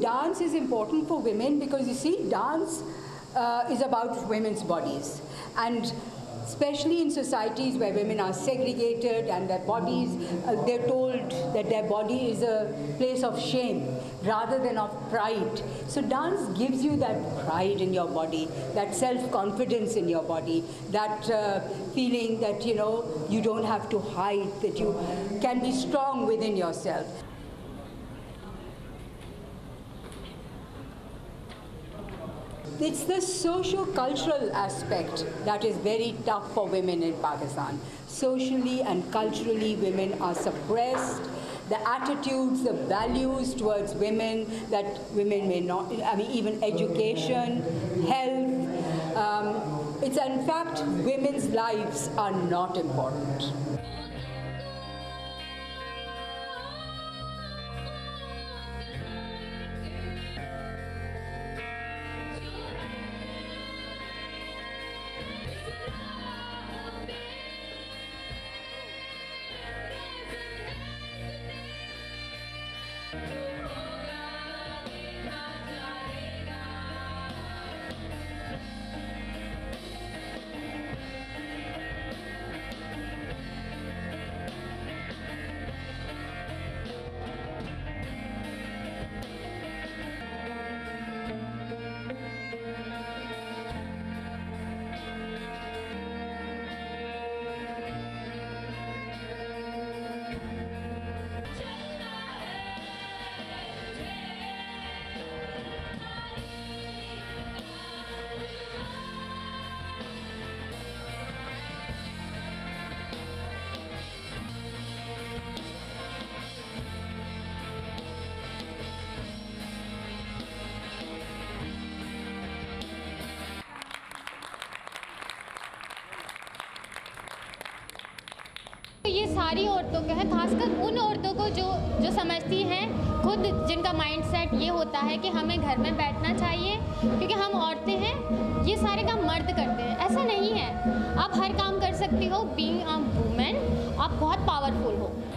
Dance is important for women because, you see, dance is about women's bodies. And especially in societies where women are segregated and their bodies, they're told that their body is a place of shame rather than of pride. So dance gives you that pride in your body, that self-confidence in your body, that feeling that, you know, you don't have to hide, that you can be strong within yourself. It's the socio-cultural aspect that is very tough for women in Pakistan. Socially and culturally, women are suppressed. The attitudes, the values towards women, that women may not, I mean, even education, health. It's in fact, women's lives are not important. ये सारी औरतों का है, खासकर उन औरतों को जो समझती हैं खुद, जिनका माइंडसेट ये होता है कि हमें घर में बैठना चाहिए क्योंकि हम औरतें हैं, ये सारे काम मर्द करते हैं। ऐसा नहीं है, आप हर काम कर सकती हो। बीइंग अ वुमेन आप बहुत पावरफुल हो।